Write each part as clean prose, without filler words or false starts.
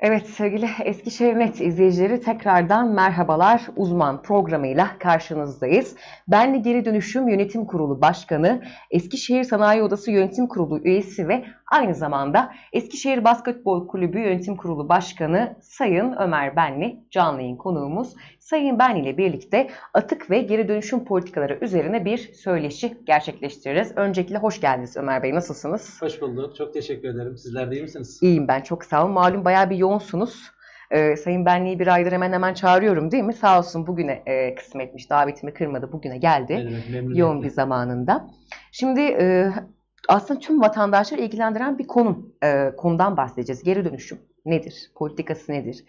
Evet sevgili Eskişehir.net izleyicileri tekrardan merhabalar. Uzman programıyla karşınızdayız. Benli Geri Dönüşüm Yönetim Kurulu Başkanı, Eskişehir Sanayi Odası Yönetim Kurulu üyesi ve aynı zamanda Eskişehir Basketbol Kulübü Yönetim Kurulu Başkanı Sayın Ömer Benli canlı yayın konuğumuz. Sayın Benli ile birlikte atık ve geri dönüşüm politikaları üzerine bir söyleşi gerçekleştireceğiz. Öncelikle hoş geldiniz Ömer Bey. Nasılsınız? Hoş bulduk. Çok teşekkür ederim. Sizler de iyi misiniz? İyiyim ben. Çok sağ olun. Malum bayağı bir yoğunsunuz. Sayın Benli'yi bir aydır hemen çağırıyorum değil mi? Sağ olsun bugüne kısmetmiş. Davetimi kırmadı. Bugüne geldi. Evet, yoğun bir zamanında. Şimdi aslında tüm vatandaşları ilgilendiren bir konudan bahsedeceğiz. Geri dönüşüm nedir? Politikası nedir?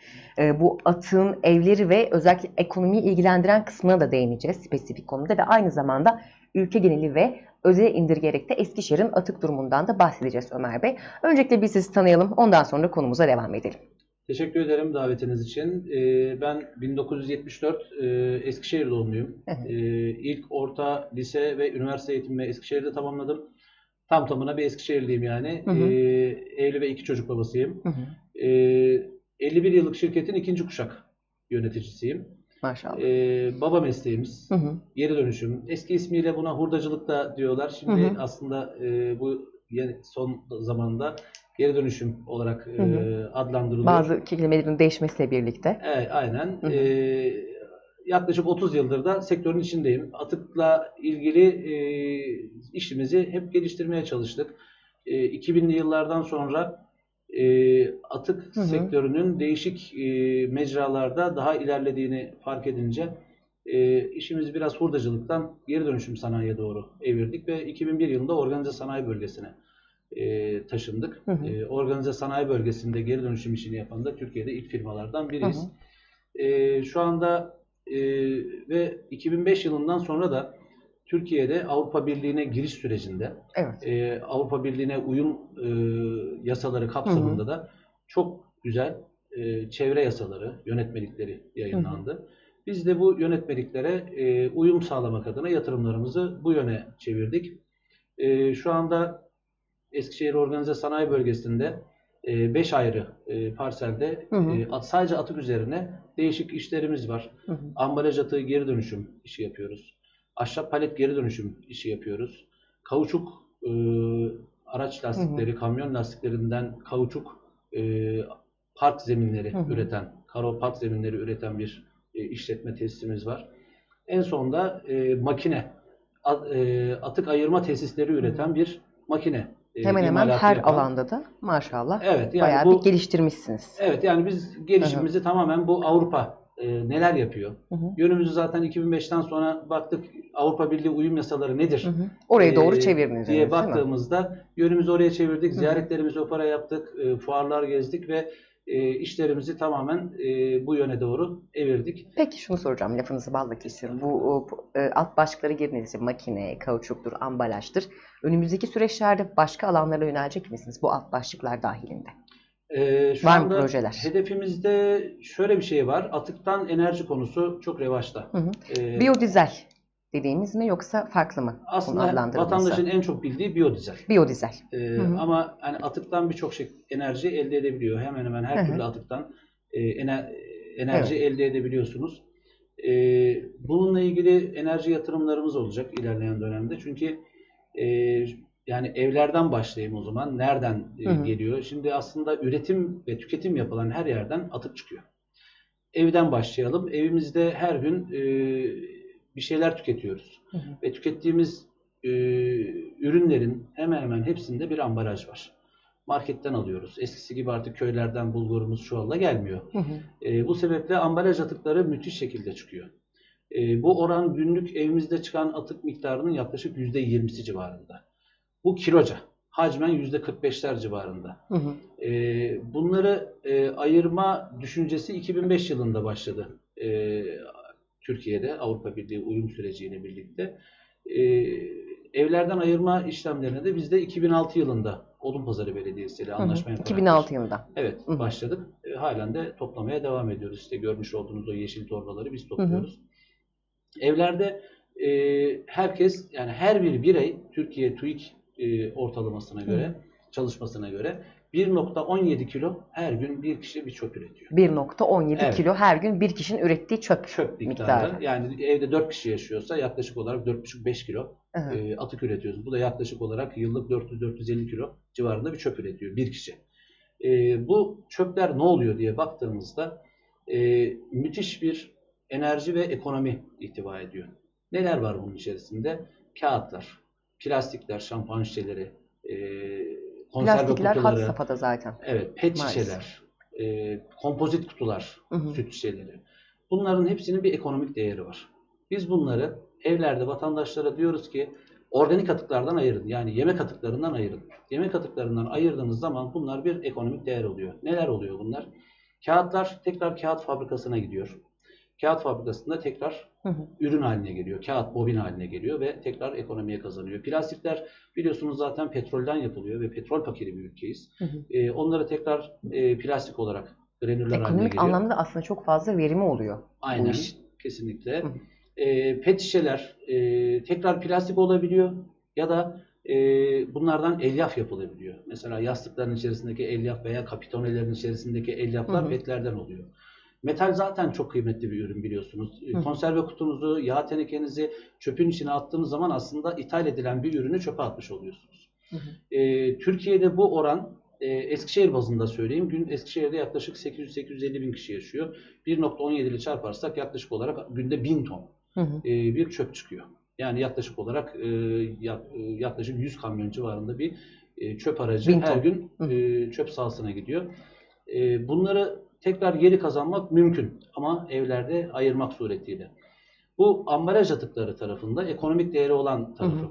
Bu atığın evleri ve özellikle ekonomiyi ilgilendiren kısmına da değineceğiz spesifik konuda ve aynı zamanda ülke geneli ve özele indirgerek de Eskişehir'in atık durumundan da bahsedeceğiz Ömer Bey. Öncelikle biz sizi tanıyalım, ondan sonra konumuza devam edelim. Teşekkür ederim davetiniz için. Ben 1974 Eskişehir doğumluyum. İlk orta, lise ve üniversite eğitimimi Eskişehir'de tamamladım. Tam tamına bir Eskişehirliyim yani. Evli ve 2 çocuk babasıyım. 51 yıllık şirketin 2. kuşak yöneticisiyim. Maşallah. Baba mesleğimiz, geri dönüşüm. Eski ismiyle buna hurdacılık da diyorlar. Şimdi aslında bu son zamanda geri dönüşüm olarak adlandırılıyor. Bazı kelimelerin değişmesiyle birlikte. Evet, aynen. Yaklaşık 30 yıldır da sektörün içindeyim. Atıkla ilgili işimizi hep geliştirmeye çalıştık. 2000'li yıllardan sonra atık sektörünün değişik mecralarda daha ilerlediğini fark edince işimiz biraz hurdacılıktan geri dönüşüm sanayiye doğru evirdik ve 2001 yılında organize sanayi bölgesine taşındık. Organize sanayi bölgesinde geri dönüşüm işini yapan da Türkiye'de ilk firmalardan biriyiz. Şu anda ve 2005 yılından sonra da Türkiye'de Avrupa Birliği'ne giriş sürecinde, Avrupa Birliği'ne uyum yasaları kapsamında da çok güzel çevre yasaları, yönetmelikleri yayınlandı. Biz de bu yönetmeliklere uyum sağlamak adına yatırımlarımızı bu yöne çevirdik. Şu anda Eskişehir Organize Sanayi Bölgesi'nde 5 ayrı parselde sadece atık üzerine değişik işlerimiz var. Ambalaj atığı geri dönüşüm işi yapıyoruz. Ahşap palet geri dönüşüm işi yapıyoruz. Kauçuk, araç lastikleri, kamyon lastiklerinden kauçuk park zeminleri üreten, karo park zeminleri üreten bir işletme tesisimiz var. En son da makine, atık ayırma tesisleri üreten bir makine. Hemen hemen her alanda da maşallah bayağı bir geliştirmişsiniz. Evet, yani biz gelişimimizi tamamen bu Avrupa neler yapıyor? Yönümüzü zaten 2005'ten sonra baktık Avrupa Birliği uyum yasaları nedir? Oraya doğru çevirdiniz diye baktığımızda yönümüzü oraya çevirdik. Ziyaretlerimizi o para yaptık. Fuarlar gezdik ve işlerimizi tamamen bu yöne doğru evirdik. Peki şunu soracağım, lafınızı balla kesiyorum. Bu alt başlıkları girdiğiniz için makine, kauçuktur, ambalajdır. Önümüzdeki süreçlerde başka alanlara yönelecek misiniz bu alt başlıklar dahilinde? Şu anda projeler? Hedefimizde şöyle bir şey var. Atıktan enerji konusu çok revaçta. Biyodizel dediğimiz mi yoksa farklı mı? Aslında vatandaşın en çok bildiği biyodizel. Biyodizel. Ama yani atıktan birçok şey enerji elde edebiliyor. Hemen hemen her türlü atıktan enerji elde edebiliyorsunuz. Bununla ilgili enerji yatırımlarımız olacak ilerleyen dönemde. Çünkü yani evlerden başlayayım o zaman. Nereden geliyor? Şimdi aslında üretim ve tüketim yapılan her yerden atık çıkıyor. Evden başlayalım. Evimizde her gün bir şeyler tüketiyoruz. Ve tükettiğimiz ürünlerin hemen hemen hepsinde bir ambalaj var. Marketten alıyoruz. Eskisi gibi artık köylerden bulgurumuz çuvalla gelmiyor. Bu sebeple ambalaj atıkları müthiş şekilde çıkıyor. Bu oran günlük evimizde çıkan atık miktarının yaklaşık %20'si civarında. Bu kiloca. Hacmen %45'ler civarında. Bunları ayırma düşüncesi 2005 yılında başladı. Türkiye'de Avrupa Birliği uyum süreciyle birlikte. Evlerden ayırma işlemlerine de biz de 2006 yılında Odunpazarı Belediyesi ile anlaşma yaptık. 2006 yılında. Evet, başladık. Halen de toplamaya devam ediyoruz. İşte görmüş olduğunuz o yeşil torbaları biz topluyoruz. Evlerde herkes, yani her bir birey Türkiye TÜİK ortalamasına göre çalışmasına göre 1.17 kilo her gün bir kişi bir çöp üretiyor. 1.17 evet. Kilo her gün bir kişinin ürettiği çöp miktarı. Yani evde 4 kişi yaşıyorsa yaklaşık olarak 4,5-5 kilo atık üretiyoruz. Bu da yaklaşık olarak yıllık 400-450 kilo civarında bir çöp üretiyor bir kişi. Bu çöpler ne oluyor diye baktığımızda müthiş bir enerji ve ekonomi ihtiva ediyor. Neler var bunun içerisinde? Kağıtlar, plastikler, şampuan şişeleri, konserve kutuları, had safhada zaten. Evet, pet şişeler, kompozit kutular, süt şişeleri. Bunların hepsinin bir ekonomik değeri var. Biz bunları evlerde vatandaşlara diyoruz ki organik atıklardan ayırın. Yani yemek atıklarından ayırın. Yemek atıklarından ayırdığınız zaman bunlar bir ekonomik değer oluyor. Neler oluyor bunlar? Kağıtlar tekrar kağıt fabrikasına gidiyor. Kağıt fabrikasında tekrar ürün haline geliyor. Kağıt bobin haline geliyor ve tekrar ekonomiye kazanıyor. Plastikler biliyorsunuz zaten petrolden yapılıyor ve petrol paketi bir ülkeyiz. Onları tekrar plastik olarak granüller haline geliyor. Ekonomik anlamda aslında çok fazla verimi oluyor. Aynen. Kesinlikle. Pet şişeler tekrar plastik olabiliyor ya da bunlardan elyaf yapılabiliyor. Mesela yastıkların içerisindeki elyaf veya kapitonelerin içerisindeki elyaflar petlerden oluyor. Metal zaten çok kıymetli bir ürün biliyorsunuz. Konserve kutunuzu, yağ tenekenizi çöpün içine attığınız zaman aslında ithal edilen bir ürünü çöpe atmış oluyorsunuz. Türkiye'de bu oran Eskişehir bazında söyleyeyim. Eskişehir'de yaklaşık 800-850 bin kişi yaşıyor. 1.17 ile çarparsak yaklaşık olarak günde 1000 ton bir çöp çıkıyor. Yani yaklaşık olarak yaklaşık 100 kamyon civarında bir çöp aracı her gün çöp sahasına gidiyor. Bunları tekrar geri kazanmak mümkün ama evlerde ayırmak suretiyle. Bu ambalaj atıkları tarafında ekonomik değeri olan tarafı.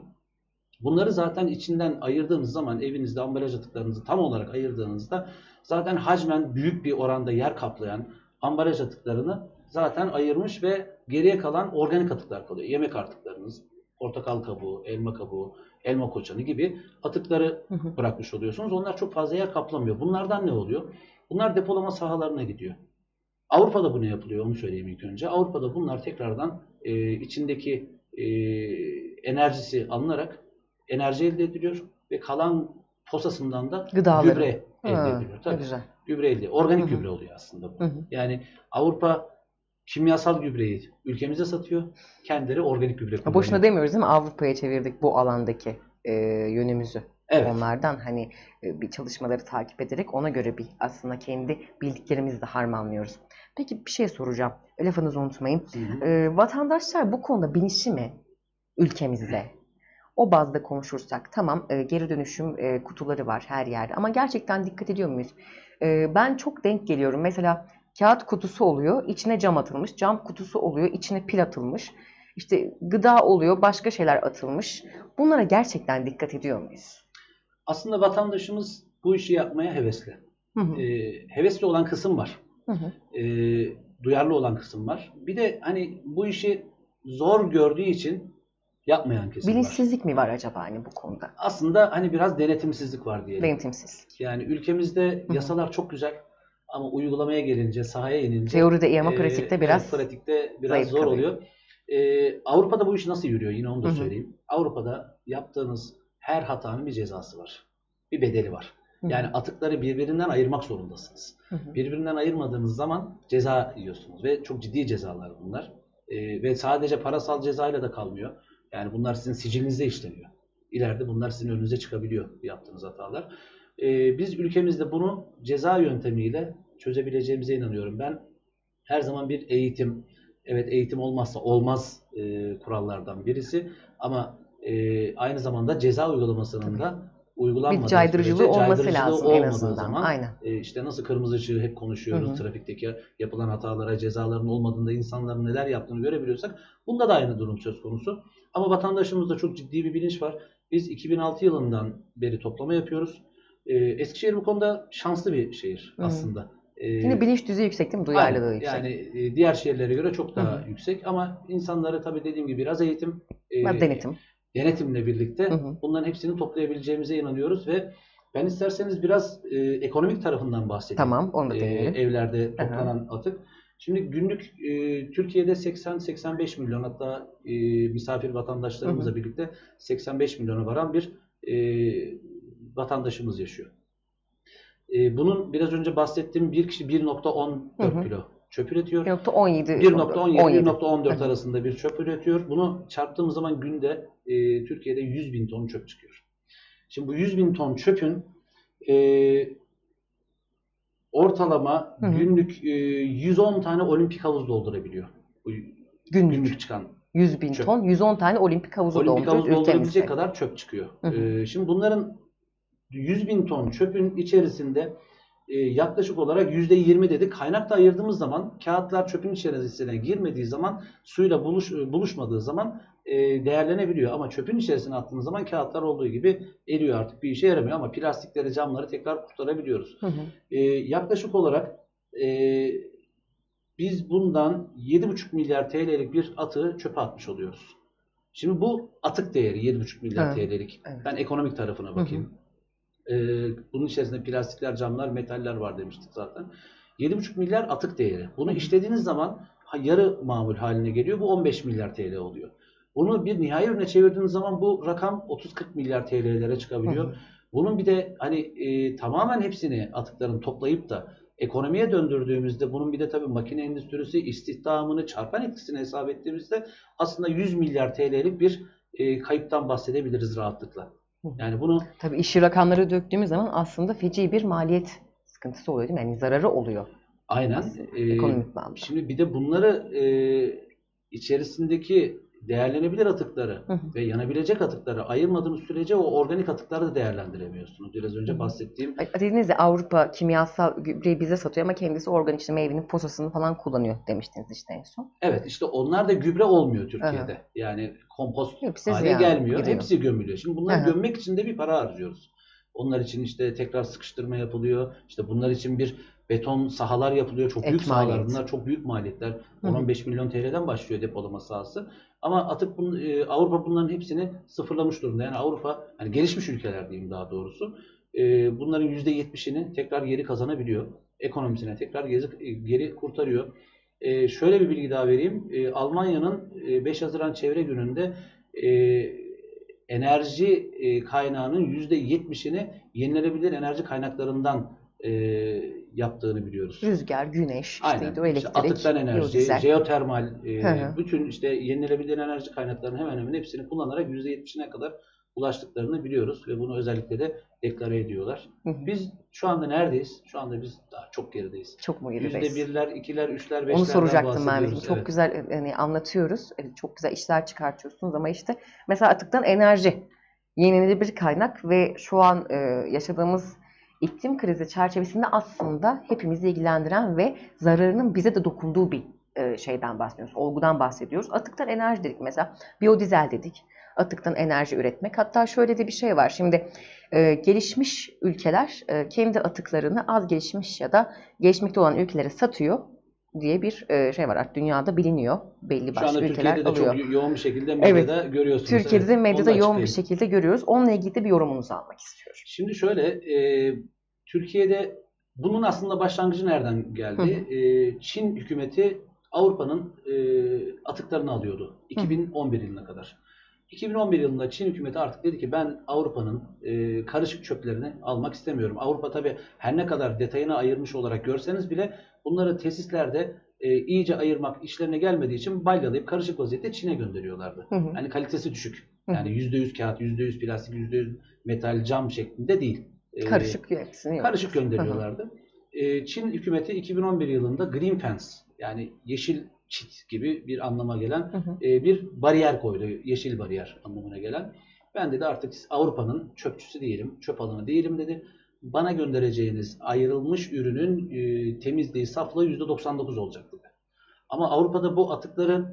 Bunları zaten içinden ayırdığınız zaman evinizde ambalaj atıklarınızı tam olarak ayırdığınızda zaten hacmen büyük bir oranda yer kaplayan ambalaj atıklarını zaten ayırmış ve geriye kalan organik atıklar kalıyor. Yemek atıklarınız, portakal kabuğu, elma koçanı gibi atıkları bırakmış oluyorsunuz. Onlar çok fazla yer kaplamıyor. Bunlardan ne oluyor? Bunlar depolama sahalarına gidiyor. Avrupa'da bu ne yapılıyor onu söyleyeyim ilk önce. Avrupa'da bunlar tekrardan içindeki enerjisi alınarak enerji elde ediliyor ve kalan posasından da gıdaları, gübre elde ediliyor. Tabii, gübre elde. Organik gübre oluyor aslında bu. Yani Avrupa kimyasal gübreyi ülkemize satıyor. Kendileri organik gübre kullanıyor. Boşuna demiyoruz değil mi? Avrupa'ya çevirdik bu alandaki yönümüzü. Evet. Onlardan hani bir çalışmaları takip ederek ona göre bir aslında kendi bildiklerimizi de harmanlıyoruz. Peki bir şey soracağım. Lafınızı unutmayın. Vatandaşlar bu konuda bilinçli mi ülkemizde? O bazda konuşursak tamam geri dönüşüm kutuları var her yerde ama gerçekten dikkat ediyor muyuz? Ben çok denk geliyorum. Mesela kağıt kutusu oluyor, içine cam atılmış. Cam kutusu oluyor, içine pil atılmış. İşte gıda oluyor, başka şeyler atılmış. Bunlara gerçekten dikkat ediyor muyuz? Aslında vatandaşımız bu işi yapmaya hevesli. Hevesli olan kısım var. Duyarlı olan kısım var. Bir de hani bu işi zor gördüğü için yapmayan kesim var. Bilinçsizlik mi var acaba hani bu konuda? Aslında hani biraz denetimsizlik var diyelim. Denetimsizlik. Yani ülkemizde yasalar çok güzel ama uygulamaya gelince, sahaya inince teoride iyi ama pratikte biraz zor oluyor. Avrupa'da bu iş nasıl yürüyor? Yine onu da söyleyeyim. Avrupa'da yaptığınız her hatanın bir cezası var. Bir bedeli var. Yani atıkları birbirinden ayırmak zorundasınız. Birbirinden ayırmadığınız zaman ceza yiyorsunuz. Ve çok ciddi cezalar bunlar. Ve sadece parasal cezayla da kalmıyor. Yani bunlar sizin sicilinizde işleniyor. İleride bunlar sizin önünüze çıkabiliyor yaptığınız hatalar. Biz ülkemizde bunu ceza yöntemiyle çözebileceğimize inanıyorum. Ben her zaman bir eğitim, evet eğitim olmazsa olmaz kurallardan birisi ama aynı zamanda ceza uygulamasının da uygulanmadığı bir caydırıcılığı olması lazım en azından. Aynen. İşte nasıl kırmızı ışığı hep konuşuyoruz, trafikteki yapılan hatalara cezaların olmadığında insanların neler yaptığını görebiliyorsak bunda da aynı durum söz konusu. Ama vatandaşımızda çok ciddi bir bilinç var. Biz 2006 yılından beri toplama yapıyoruz. Eskişehir bu konuda şanslı bir şehir aslında. Yine bilinç düzeyi yüksek değil mi? Duyarlılığı yüksek. Yani diğer şehirlere göre çok daha yüksek ama insanlara tabii dediğim gibi biraz eğitim, denetimle birlikte bunların hepsini toplayabileceğimize inanıyoruz ve ben isterseniz biraz ekonomik tarafından bahsedeyim. Tamam, onu da evlerde toplanan atık. Şimdi günlük Türkiye'de 80-85 milyon hatta misafir vatandaşlarımızla birlikte 85 milyona varan bir vatandaşımız yaşıyor. Bunun biraz önce bahsettiğim bir kişi 1.14 kilo çöp üretiyor. 1.17-1.14 arasında bir çöp üretiyor. Bunu çarptığımız zaman günde Türkiye'de 100 bin ton çöp çıkıyor. Şimdi bu 100 bin ton çöpün ortalama günlük 110 tane olimpik havuz doldurabiliyor. Günlük çıkan 100 bin çöp. Ton 110 tane olimpik havuzu doldurabilecek kadar çöp çıkıyor. Şimdi bunların 100 bin ton çöpün içerisinde yaklaşık olarak %20 dedik. Kaynakla ayırdığımız zaman kağıtlar çöpün içerisine girmediği zaman suyla buluşmadığı zaman değerlenebiliyor. Ama çöpün içerisine attığımız zaman kağıtlar olduğu gibi eriyor, artık bir işe yaramıyor. Ama plastikleri, camları tekrar kurtarabiliyoruz. Yaklaşık olarak biz bundan 7,5 milyar TL'lik bir atığı çöpe atmış oluyoruz. Şimdi bu atık değeri 7,5 milyar TL'lik. Evet. Ben ekonomik tarafına bakayım. Bunun içerisinde plastikler, camlar, metaller var demiştik zaten. 7,5 milyar atık değeri. Bunu işlediğiniz zaman yarı mamul haline geliyor. Bu 15 milyar TL oluyor. Bunu bir nihai ürüne çevirdiğiniz zaman bu rakam 30-40 milyar TL'lere çıkabiliyor. Bunun bir de hani tamamen hepsini atıkların toplayıp da ekonomiye döndürdüğümüzde bunun bir de tabii makine endüstrisi istihdamını, çarpan etkisini hesap ettiğimizde aslında 100 milyar TL'lik bir kayıptan bahsedebiliriz rahatlıkla. Yani bunu tabii işi rakamları döktüğümüz zaman aslında feci bir maliyet sıkıntısı oluyor değil mi? Yani zararı oluyor. Aynen. Ekonomik bağlamda. Şimdi bir de bunları içerisindeki değerlenebilir atıkları ve yanabilecek atıkları ayırmadığınız sürece o organik atıkları da değerlendiremiyorsunuz. Biraz önce bahsettiğim. Dediniz ya Avrupa kimyasal gübreyi bize satıyor ama kendisi organik, işte meyvenin posasını falan kullanıyor demiştiniz işte en son. Evet, işte onlar da gübre olmuyor Türkiye'de. Yani kompost hale gelmiyor. Giriyor. Hepsi gömülüyor. Şimdi bunları gömmek için de bir para harcıyoruz. Onlar için işte tekrar sıkıştırma yapılıyor. İşte bunlar için bir beton sahalar yapılıyor. Çok büyük sahalar. Bunlar çok büyük maliyetler. 10-15 milyon TL'den başlıyor depolama sahası. Ama atık Avrupa bunların hepsini sıfırlamış durumda. Yani Avrupa, yani gelişmiş ülkeler diyeyim daha doğrusu, bunların %70'ini tekrar geri kazanabiliyor. Ekonomisine tekrar geri kurtarıyor. Şöyle bir bilgi daha vereyim. Almanya'nın 5 Haziran Çevre Günü'nde enerji kaynağının %70'ini yenilenebilir enerji kaynaklarından yaptığını biliyoruz. Rüzgar, güneş, hidroelektrik, işte atıktan enerji, jeotermal, bütün işte yenilenebilir enerji kaynaklarının hemen hepsini kullanarak %70'ine kadar ulaştıklarını biliyoruz ve bunu özellikle de deklare ediyorlar. Biz şu anda neredeyiz? Şu anda biz daha çok gerideyiz. Çok mu gerideyiz? %1'ler, 2'ler, 3'ler, 5'lerden bahsediyoruz. Onu soracaktım ben. Çok güzel yani anlatıyoruz. Evet, çok güzel işler çıkartıyorsunuz ama işte mesela atıktan enerji, yenilenebilir kaynak ve şu an yaşadığımız İklim krizi çerçevesinde aslında hepimizi ilgilendiren ve zararının bize de dokunduğu bir şeyden bahsediyoruz, olgudan bahsediyoruz. Atıktan enerji dedik mesela, biyodizel dedik, atıktan enerji üretmek. Hatta şöyle de bir şey var, şimdi gelişmiş ülkeler kendi atıklarını az gelişmiş ya da gelişmekte olan ülkelere satıyor diye bir şey var. Artık dünyada biliniyor. Belli başlı ülkeler alıyor. Şu anda Türkiye'de de çok yoğun bir şekilde medyada görüyorsunuz. Türkiye'de de medyada yoğun bir şekilde görüyoruz. Onunla ilgili de bir yorumunuzu almak istiyorum. Şimdi şöyle, Türkiye'de bunun aslında başlangıcı nereden geldi? Çin hükümeti Avrupa'nın atıklarını alıyordu. 2011 yılına kadar. 2011 yılında Çin hükümeti artık dedi ki ben Avrupa'nın karışık çöplerini almak istemiyorum. Avrupa tabii her ne kadar detayına ayırmış olarak görseniz bile bunları tesislerde iyice ayırmak işlerine gelmediği için balyalayıp karışık vaziyette Çin'e gönderiyorlardı. Yani kalitesi düşük. Yani %100 kağıt, %100 plastik, %100 metal, cam şeklinde değil. Karışık gönderiyorlardı. Çin hükümeti 2011 yılında Green Fence, yani yeşil çit gibi bir anlama gelen bir bariyer koydu. Yeşil bariyer anlamına gelen. Ben dedi artık Avrupa'nın çöpçüsü değilim, çöp alanı değilim dedi. Bana göndereceğiniz ayrılmış ürünün temizliği, saflığı %99 olacak dedi. Ama Avrupa'da bu atıkları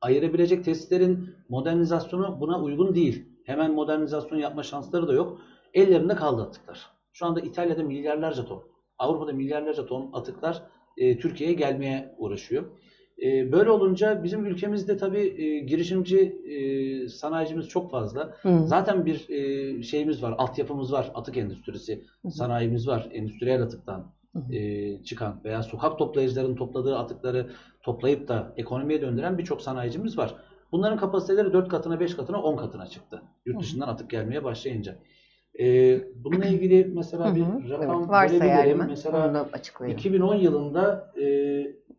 ayırabilecek tesislerin modernizasyonu buna uygun değil. Hemen modernizasyon yapma şansları da yok. Ellerinde kaldı atıklar. Şu anda İtalya'da milyarlarca ton, Avrupa'da milyarlarca ton atıklar Türkiye'ye gelmeye uğraşıyor. Böyle olunca bizim ülkemizde tabii girişimci sanayicimiz çok fazla. Zaten bir şeyimiz var, altyapımız var, atık endüstrisi, sanayimiz var, endüstriyel atıktan çıkan veya sokak toplayıcıların topladığı atıkları toplayıp da ekonomiye döndüren birçok sanayicimiz var. Bunların kapasiteleri 4 katına, 5 katına, 10 katına çıktı. Yurt dışından atık gelmeye başlayınca. Bununla ilgili mesela bir rakam verebilirim. Yani. Mesela 2010 yılında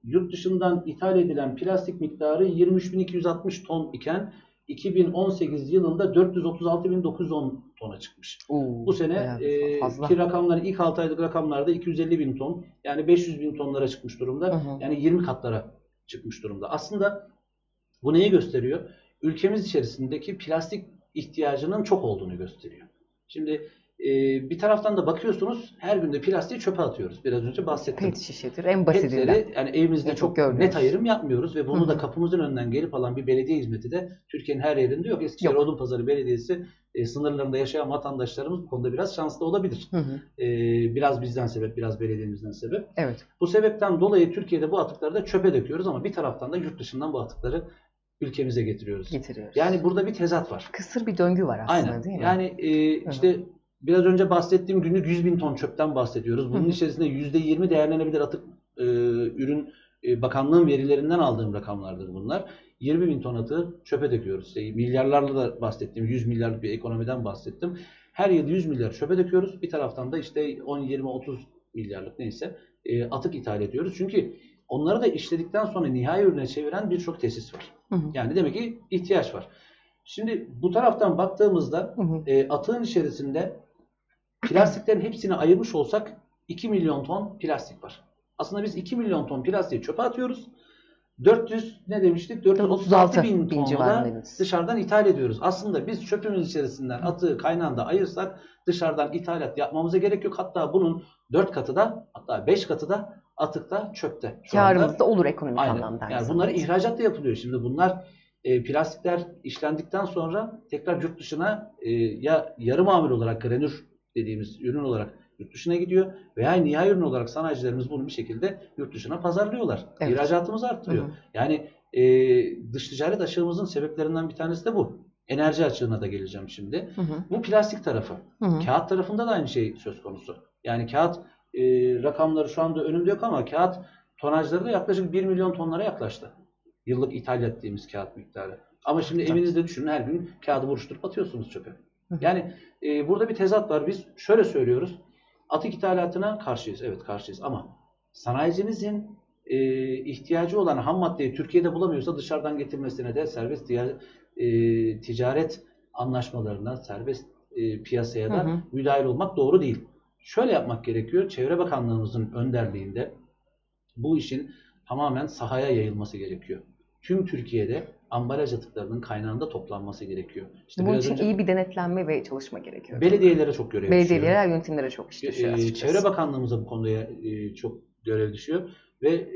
yurt dışından ithal edilen plastik miktarı 23.260 ton iken 2018 yılında 436.910 tona çıkmış. Bu sene ki rakamlar ilk 6 aylık rakamlarda 250.000 ton yani 500.000 tonlara çıkmış durumda. Yani 20 katlara çıkmış durumda. Aslında bu neyi gösteriyor? Ülkemiz içerisindeki plastik ihtiyacının çok olduğunu gösteriyor. Şimdi bir taraftan da bakıyorsunuz her gün de plastiği çöpe atıyoruz. Biraz önce bahsettim. Pet şişedir en basitinden. Yani evimizde çok net ayrım yapmıyoruz ve bunu da kapımızın önünden gelip alan bir belediye hizmeti de Türkiye'nin her yerinde yok. Eskişehir Odunpazarı Belediyesi sınırlarında yaşayan vatandaşlarımız bu konuda biraz şanslı olabilir. Biraz bizden sebep, biraz belediyemizden sebep. Evet. Bu sebepten dolayı Türkiye'de bu atıkları da çöpe döküyoruz ama bir taraftan da yurt dışından bu atıkları ülkemize getiriyoruz. Yani burada bir tezat var. Kısır bir döngü var aslında değil mi? Yani işte biraz önce bahsettiğim günlük 100.000 ton çöpten bahsediyoruz. Bunun içerisinde %20 değerlenebilir atık ürün bakanlığın verilerinden aldığım rakamlardır bunlar. 20.000 ton atığı çöpe döküyoruz. Milyarlarla da bahsettiğim 100 milyarlık bir ekonomiden bahsettim. Her yıl 100 milyar çöpe döküyoruz. Bir taraftan da işte 10, 20, 30 milyarlık neyse atık ithal ediyoruz. Çünkü onları da işledikten sonra nihai ürüne çeviren birçok tesis var. Yani demek ki ihtiyaç var. Şimdi bu taraftan baktığımızda atığın içerisinde plastiklerin hepsini ayırmış olsak 2 milyon ton plastik var. Aslında biz 2 milyon ton plastiği çöpe atıyoruz. 436 bin tonu da dışarıdan ithal ediyoruz. Aslında biz çöpümüz içerisinden atığı kaynağında ayırsak dışarıdan ithalat yapmamıza gerek yok. Hatta bunun 4 katı da hatta 5 katı da atıkta, çöpte. Karımızda olur ekonomik anlamda. Yani bunları ihracat da yapılıyor. Şimdi bunlar plastikler işlendikten sonra tekrar yurt dışına ya yarı mamul olarak granür dediğimiz ürün olarak yurt dışına gidiyor veya nihai ürün olarak sanayicilerimiz bunu bir şekilde yurt dışına pazarlıyorlar. Evet. İhracatımız artırıyor. Yani dış ticaret açığımızın sebeplerinden bir tanesi de bu. Enerji açığına da geleceğim şimdi. Bu plastik tarafı. Kağıt tarafında da aynı şey söz konusu. Yani kağıt rakamları şu anda önümde yok ama kağıt tonajları da yaklaşık 1 milyon tonlara yaklaştı. Yıllık ithal ettiğimiz kağıt miktarı. Ama şimdi evinizde düşünün her gün kağıdı buruşturup atıyorsunuz çöpe. Yani burada bir tezat var. Biz şöyle söylüyoruz. Atık ithalatına karşıyız. Evet karşıyız ama sanayicimizin ihtiyacı olan ham maddeyi Türkiye'de bulamıyorsa dışarıdan getirmesine de serbest ticaret anlaşmalarından serbest piyasaya da müdahil olmak doğru değil. Şöyle yapmak gerekiyor. Çevre Bakanlığımızın önderliğinde bu işin tamamen sahaya yayılması gerekiyor. Tüm Türkiye'de ambalaj atıklarının kaynağında toplanması gerekiyor. İşte bunun için iyi bir denetlenme ve çalışma gerekiyor. Belediyelere çok görev düşüyor. Belediyelere, yönetimlere çok iş düşüyor. Çevre Bakanlığımıza bu konuda çok görev düşüyor. Ve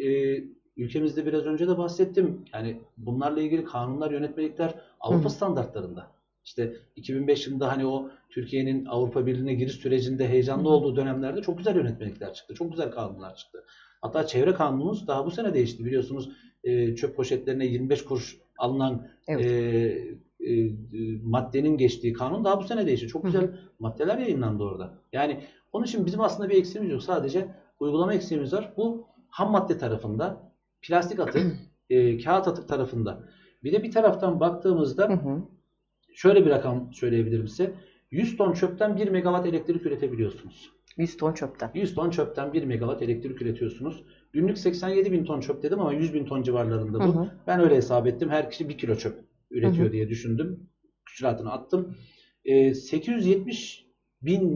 ülkemizde biraz önce de bahsettim. Yani bunlarla ilgili kanunlar, yönetmelikler Avrupa standartlarında. İşte 2005 yılında hani o Türkiye'nin Avrupa Birliği'ne giriş sürecinde heyecanlı olduğu dönemlerde çok güzel yönetmelikler çıktı. Çok güzel kanunlar çıktı. Hatta çevre kanunumuz daha bu sene değişti. Biliyorsunuz çöp poşetlerine 25 kuruş alınan maddenin geçtiği kanun daha bu sene değişti. Çok güzel maddeler yayınlandı orada. Yani onun için bizim aslında bir eksiğimiz yok. Sadece uygulama eksiğimiz var. Bu ham madde tarafında, plastik atık, kağıt atık tarafında. Bir de bir taraftan baktığımızda şöyle bir rakam söyleyebilirim size. 100 ton çöpten 1 megawatt elektrik üretebiliyorsunuz. 100 ton çöpten. 100 ton çöpten 1 megawatt elektrik üretiyorsunuz. Günlük 87.000 ton çöp dedim ama 100.000 ton civarlarında bu. Ben öyle hesap ettim. Her kişi 1 kilo çöp üretiyor diye düşündüm. Küçülatını attım. 870.000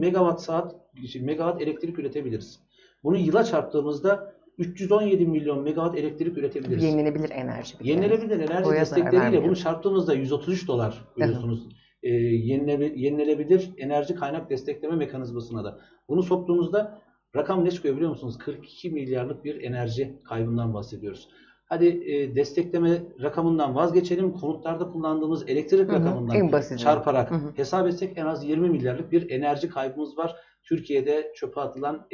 megawatt elektrik üretebiliriz. Bunu yıla çarptığımızda 317 milyon megawatt elektrik üretebiliriz. Yenilenebilir enerji. Yenilenebilir enerji destekleriyle bunu çarptığımızda $133 biliyorsunuz. Yenilenebilir enerji kaynak destekleme mekanizmasına da. Bunu soktuğumuzda rakam ne çıkıyor biliyor musunuz? 42 milyarlık bir enerji kaybından bahsediyoruz. Hadi destekleme rakamından vazgeçelim. Konutlarda kullandığımız elektrik rakamından çarparak hesap etsek en az 20 milyarlık bir enerji kaybımız var. Türkiye'de çöpe atılan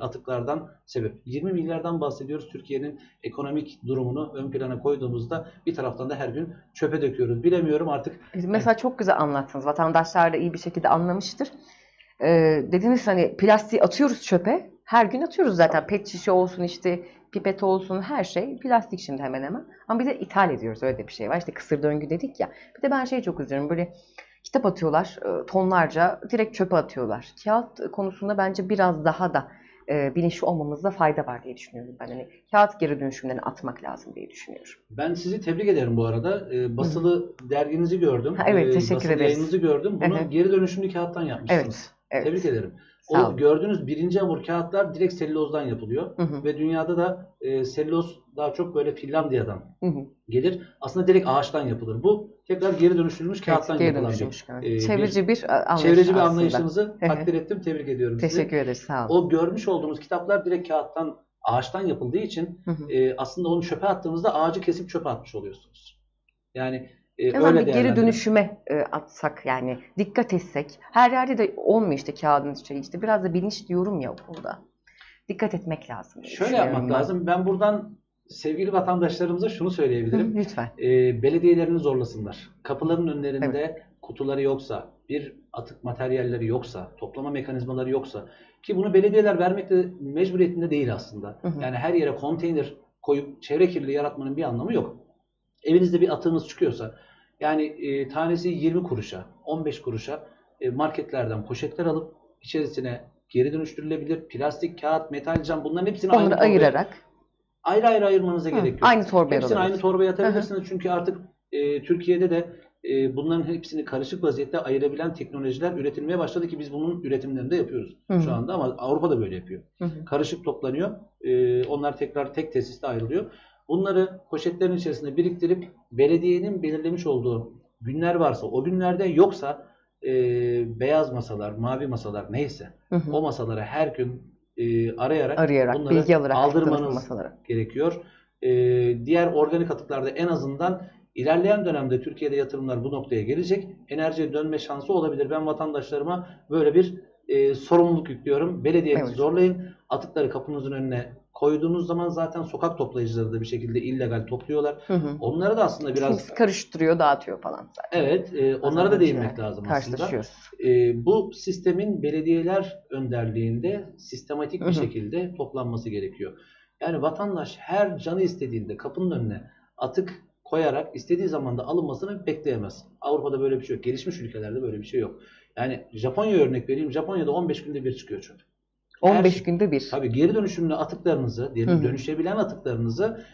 atıklardan sebep. 20 milyardan bahsediyoruz. Türkiye'nin ekonomik durumunu ön plana koyduğumuzda bir taraftan da her gün çöpe döküyoruz. Bilemiyorum artık. Mesela çok güzel anlattınız. Vatandaşlar da iyi bir şekilde anlamıştır. Dediniz hani plastiği atıyoruz çöpe. Her gün atıyoruz zaten. Pet şişe olsun işte pipet olsun her şey. Plastik şimdi hemen hemen. Ama bir de ithal ediyoruz. Öyle de bir şey var. İşte kısır döngü dedik ya. Bir de ben çok üzülüyorum. Böyle kitap atıyorlar tonlarca, direkt çöpe atıyorlar. Kağıt konusunda bence biraz daha da bilinçli olmamızda fayda var diye düşünüyorum ben. Yani kağıt geri dönüşümlerini atmak lazım diye düşünüyorum. Ben sizi tebrik ederim bu arada. Basılı derginizi gördüm. Ha, evet, teşekkür ederiz. Basılı yayınınızı gördüm. Bunu geri dönüşümlü kağıttan yapmışsınız. Evet. Tebrik ederim. O gördüğünüz birinci hamur kağıtlar direkt selülozdan yapılıyor. Hı hı. Ve dünyada da selüloz daha çok böyle Finlandiya'dan gelir. Aslında direkt ağaçtan yapılır. Bu tekrar geri dönüştürülmüş kağıttan yapılan bir çevreci bir anlayışınızı takdir ettim. Tebrik ediyorum sizi. Teşekkür ederiz. Sağ olun. O görmüş olduğumuz kitaplar direkt kağıttan, ağaçtan yapıldığı için aslında onu çöpe attığımızda ağacı kesip çöpe atmış oluyorsunuz. Yani hemen bir geri dönüşüme atsak, yani dikkat etsek. Her yerde de olmuyor işte kağıdın şey, işte biraz da bilinç diyorum ya okulda. Dikkat etmek lazım. Şöyle yapmak lazım. Ben buradan sevgili vatandaşlarımıza şunu söyleyebilirim. Lütfen. Belediyelerini zorlasınlar. Kapıların önlerinde kutuları yoksa, bir atık materyalleri yoksa, toplama mekanizmaları yoksa, ki bunu belediyeler vermekte mecburiyetinde değil aslında. Yani her yere konteyner koyup çevre kirliliği yaratmanın bir anlamı yok. Evinizde bir atığınız çıkıyorsa, yani tanesi 20 kuruşa, 15 kuruşa marketlerden poşetler alıp içerisine geri dönüştürülebilir plastik, kağıt, metal, cam, bunların hepsini ayrı ayrı ayırmanıza gerek yok. Aynı torbaya hepsini aynı torbaya atabilirsiniz. Çünkü artık Türkiye'de de bunların hepsini karışık vaziyette ayırabilen teknolojiler üretilmeye başladı ki biz bunun üretimlerini de yapıyoruz şu anda, ama Avrupa da böyle yapıyor. Karışık toplanıyor. Onlar tekrar tek tesiste ayrılıyor. Bunları poşetlerin içerisinde biriktirip belediyenin belirlemiş olduğu günler varsa, o günlerde, yoksa beyaz masalar, mavi masalar, neyse o masalara her gün arayarak bunları aldırmanız gerekiyor. Diğer organik atıklarda en azından ilerleyen dönemde Türkiye'de yatırımlar bu noktaya gelecek. Enerjiye dönme şansı olabilir. Ben vatandaşlarıma böyle bir sorumluluk yüklüyorum. Belediyenizi zorlayın. Atıkları kapınızın önüne koyduğunuz zaman zaten sokak toplayıcıları da bir şekilde illegal topluyorlar. Onlara da aslında biraz... Kimisi karıştırıyor, dağıtıyor falan zaten. Evet, onlara da değinmek lazım aslında. Bu sistemin belediyeler önderliğinde sistematik bir şekilde toplanması gerekiyor. Yani vatandaş her canı istediğinde kapının önüne atık koyarak istediği zaman da alınmasını bekleyemez. Avrupa'da böyle bir şey yok. Gelişmiş ülkelerde böyle bir şey yok. Yani Japonya örnek vereyim. Japonya'da 15 günde bir çıkıyor çöp. 15 günde bir. Tabii geri dönüşümlü atıklarınızı, dönüşebilen atıklarınızı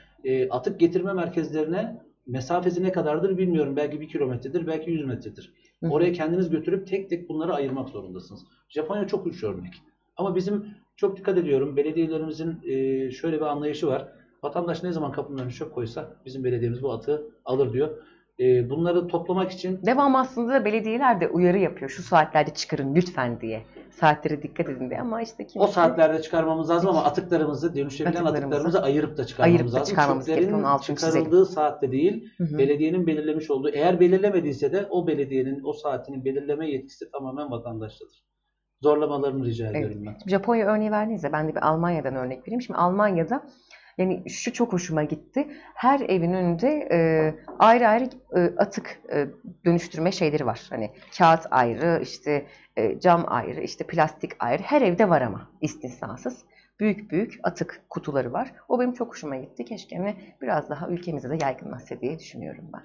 atık getirme merkezlerine, mesafesi ne kadardır bilmiyorum. Belki 1 kilometredir, belki 100 metredir. Oraya kendiniz götürüp tek tek bunları ayırmak zorundasınız. Japonya çok uç örnek. Ama bizim çok dikkat ediyorum. Belediyelerimizin şöyle bir anlayışı var. Vatandaş ne zaman kapının önüne çöp koysa bizim belediyemiz bu atığı alır diyor. Bunları toplamak için... Devamlı aslında belediyeler de uyarı yapıyor. Şu saatlerde çıkarın lütfen diye. Saatlere dikkat edin diye, ama işte... Kimse... O saatlerde çıkarmamız lazım, ama atıklarımızı, dönüşebilen atıklarımızı ayırıp da çıkarmamız lazım. Çöplerin çıkarıldığı saatte değil, belediyenin belirlemiş olduğu... Eğer belirlemediyse de o belediyenin, o saatini belirleme yetkisi tamamen vatandaştadır. Zorlamalarını rica ediyorum ben. Japonya örneği verdiğinizde ben de bir Almanya'dan örnek vereyim. Şimdi Almanya'da... Yani şu çok hoşuma gitti. Her evin önünde ayrı ayrı atık dönüştürme şeyleri var. Hani kağıt ayrı, işte cam ayrı, işte plastik ayrı. Her evde var ama istisnasız. Büyük büyük atık kutuları var. O benim çok hoşuma gitti. Keşke mi biraz daha ülkemize de yaygınlaşsa diye düşünüyorum ben.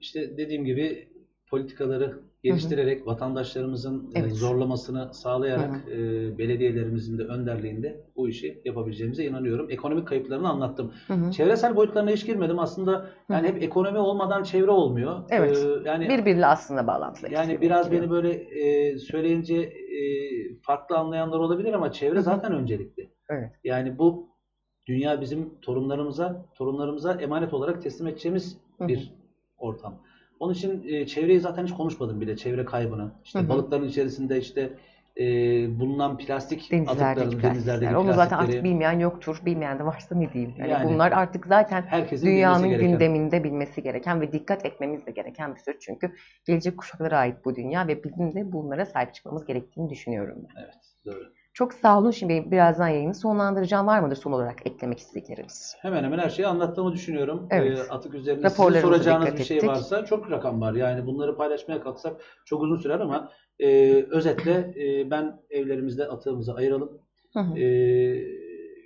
İşte dediğim gibi politikaları geliştirerek vatandaşlarımızın zorlamasını sağlayarak belediyelerimizin de önderliğinde bu işi yapabileceğimize inanıyorum. Ekonomik kayıplarını anlattım. Çevresel boyutlarına hiç girmedim. Aslında yani hep ekonomi olmadan çevre olmuyor. Yani birbiriyle aslında bağlantılı. Yani biraz beni böyle söyleyince farklı anlayanlar olabilir, ama çevre zaten öncelikli. Yani bu dünya bizim torunlarımıza emanet olarak teslim edeceğimiz bir ortam. Onun için çevreyi zaten hiç konuşmadım bile, çevre kaybını. İşte balıkların içerisinde işte bulunan plastik atıklarını, denizlerdeki onu zaten artık bilmeyen yoktur. Bilmeyen de varsa ne diyeyim. Yani bunlar artık zaten dünyanın gündeminde, bilmesi gereken ve dikkat etmemiz de gereken bir sürü. Çünkü gelecek kuşaklara ait bu dünya ve bizim de bunlara sahip çıkmamız gerektiğini düşünüyorum ben. Evet, doğru. Çok sağ olun. Şimdi birazdan yayını sonlandıracağım. Var mıdır son olarak eklemek istedikleriniz? Hemen hemen her şeyi anlattığımı düşünüyorum. Atık üzerinde sizin soracağınız bir şey varsa, çok rakam var. Yani bunları paylaşmaya kalksak çok uzun sürer, ama özetle ben evlerimizde atığımızı ayıralım.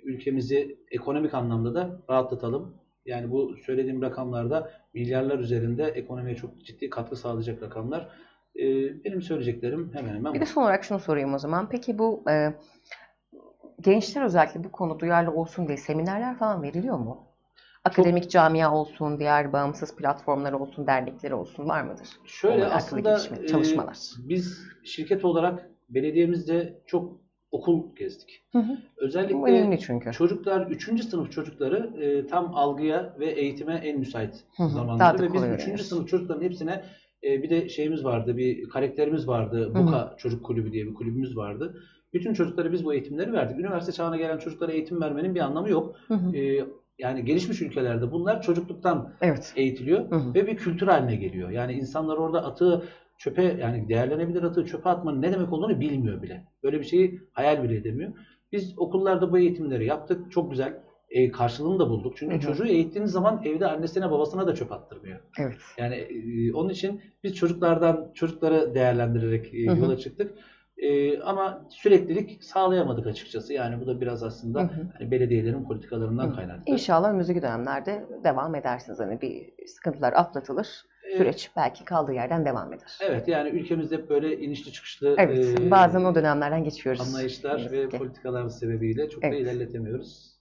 Ülkemizi ekonomik anlamda da rahatlatalım. Yani bu söylediğim rakamlarda milyarlar üzerinde ekonomiye çok ciddi katkı sağlayacak rakamlar. Benim söyleyeceklerim hemen hemen. Bir de son olarak şunu sorayım o zaman. Peki bu gençler özellikle bu konu duyarlı olsun diye seminerler falan veriliyor mu? Akademik çok, camia olsun, diğer bağımsız platformlar olsun, dernekleri olsun var mıdır? Şöyle onlar aslında çalışmalar. Biz şirket olarak belediyemizde çok okul gezdik. Hı hı. Özellikle çünkü çocuklar 3. sınıf çocukları tam algıya ve eğitime en müsait zamanları ve biz 3. sınıf çocukların hepsine bir de şeyimiz vardı, bir karakterimiz vardı. Buka Çocuk Kulübü diye bir kulübümüz vardı. Bütün çocuklara biz bu eğitimleri verdik. Üniversite çağına gelen çocuklara eğitim vermenin bir anlamı yok. Hı hı. Yani gelişmiş ülkelerde bunlar çocukluktan eğitiliyor ve bir kültür haline geliyor. Yani insanlar orada atığı çöpe, yani değerlenebilir atığı çöpe atmanın ne demek olduğunu bilmiyor bile. Böyle bir şeyi hayal bile edemiyor. Biz okullarda bu eğitimleri yaptık. Çok güzel. Karşılığını da bulduk. Çünkü çocuğu eğittiğiniz zaman evde annesine babasına da çöp attırmıyor. Evet. Yani onun için biz çocukları değerlendirerek yola çıktık. Ama süreklilik sağlayamadık açıkçası. Yani bu da biraz aslında hani belediyelerin politikalarından kaynaklı. İnşallah önümüzdeki dönemlerde devam edersiniz. Hani bir sıkıntılar atlatılır. Süreç belki kaldığı yerden devam eder. Evet, yani ülkemizde hep böyle inişli çıkışlı bazen o dönemlerden geçiyoruz. Anlayışlar ve politikalar sebebiyle çok da ilerletemiyoruz.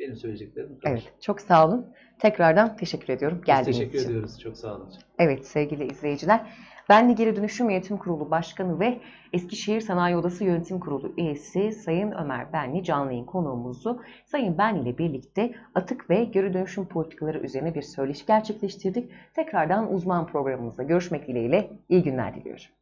Benim söyleyeceklerim. Evet, çok sağ olun. Tekrardan teşekkür ediyorum geldiğiniz için. Teşekkür ediyoruz, çok sağ olun. Evet sevgili izleyiciler, Benli Geri Dönüşüm Yönetim Kurulu Başkanı ve Eskişehir Sanayi Odası Yönetim Kurulu üyesi Sayın Ömer Benli canlı yayın konuğumuzu Sayın Benli ile birlikte atık ve geri dönüşüm politikaları üzerine bir söyleşi gerçekleştirdik. Tekrardan uzman programımızda görüşmek dileğiyle iyi günler diliyorum.